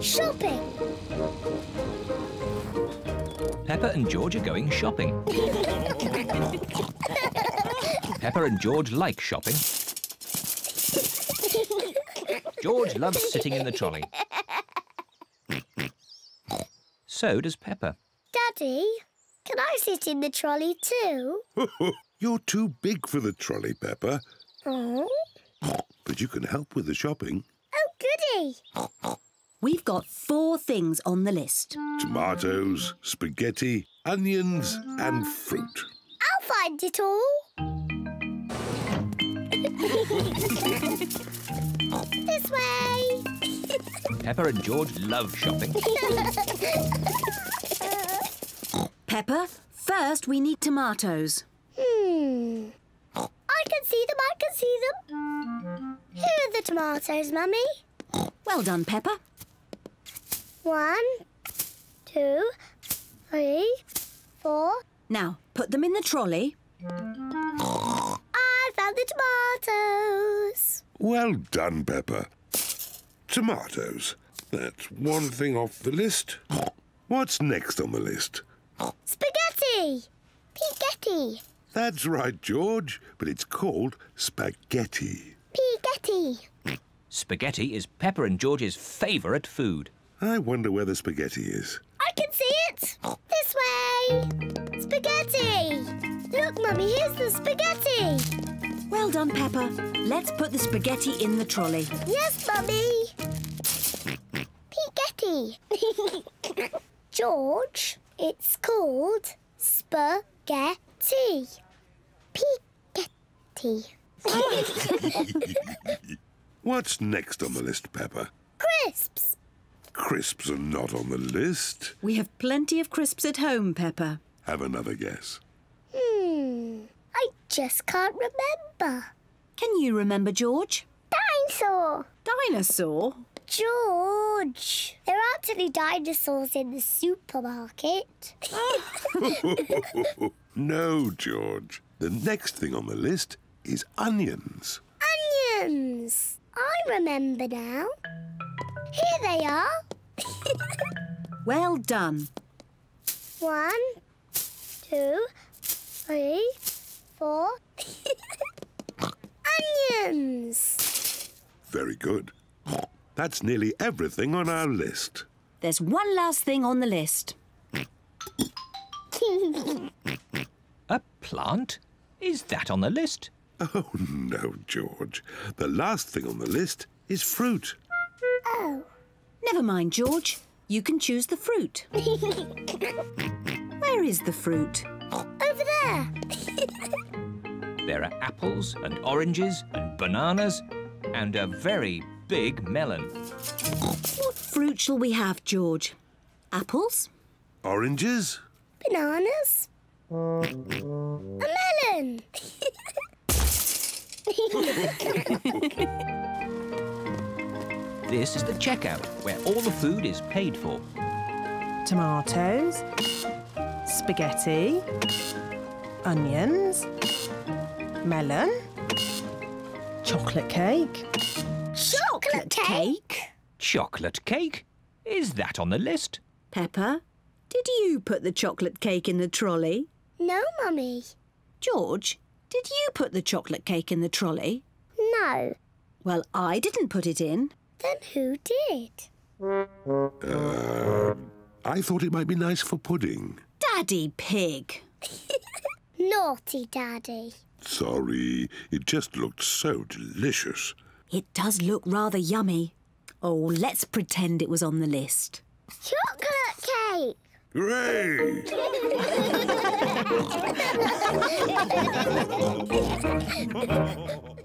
Shopping. Peppa and George are going shopping. Peppa and George like shopping. George loves sitting in the trolley. So does Peppa. Daddy, can I sit in the trolley too? You're too big for the trolley, Peppa. Oh. But you can help with the shopping. Oh, goody. We've got 4 things on the list. Tomatoes, spaghetti, onions and fruit. I'll find it all. This way. Peppa and George love shopping. Peppa, first we need tomatoes. I can see them, I can see them. Here are the tomatoes, Mummy. Well done, Peppa. 1, 2, 3, 4. Now, put them in the trolley. I found the tomatoes. Well done, Peppa. Tomatoes. That's one thing off the list. What's next on the list? Spaghetti. Spaghetti. That's right, George, but it's called spaghetti. Spaghetti. Spaghetti is Peppa and George's favourite food. I wonder where the spaghetti is. I can see it! This way! Spaghetti! Look, Mummy, here's the spaghetti! Well done, Peppa. Let's put the spaghetti in the trolley. Yes, Mummy! Spaghetti! George, it's called spaghetti. Spaghetti. What's next on the list, Peppa? Crisps! Crisps are not on the list. We have plenty of crisps at home, Peppa. Have another guess. I just can't remember. Can you remember, George? Dinosaur. Dinosaur? George, there aren't any dinosaurs in the supermarket. No, George. The next thing on the list is onions. Onions. I remember now. Here they are. Well done. 1, 2, 3, 4. Onions. Very good. That's nearly everything on our list. There's one last thing on the list. A plant? Is that on the list? Oh, no, George. The last thing on the list is fruit. Oh. Never mind, George. You can choose the fruit. Where is the fruit? Over there. There are apples and oranges and bananas and a very big melon. What fruit shall we have, George? Apples? Oranges? Bananas? A melon! This is the checkout, where all the food is paid for. Tomatoes, spaghetti, onions, melon, chocolate cake. Chocolate cake? Chocolate cake? Is that on the list? Peppa, did you put the chocolate cake in the trolley? No, Mummy. George, did you put the chocolate cake in the trolley? No. Well, I didn't put it in. Then who did? I thought it might be nice for pudding. Daddy Pig. Naughty Daddy. Sorry, it just looked so delicious. It does look rather yummy. Oh, let's pretend it was on the list. Chocolate cake! Hooray!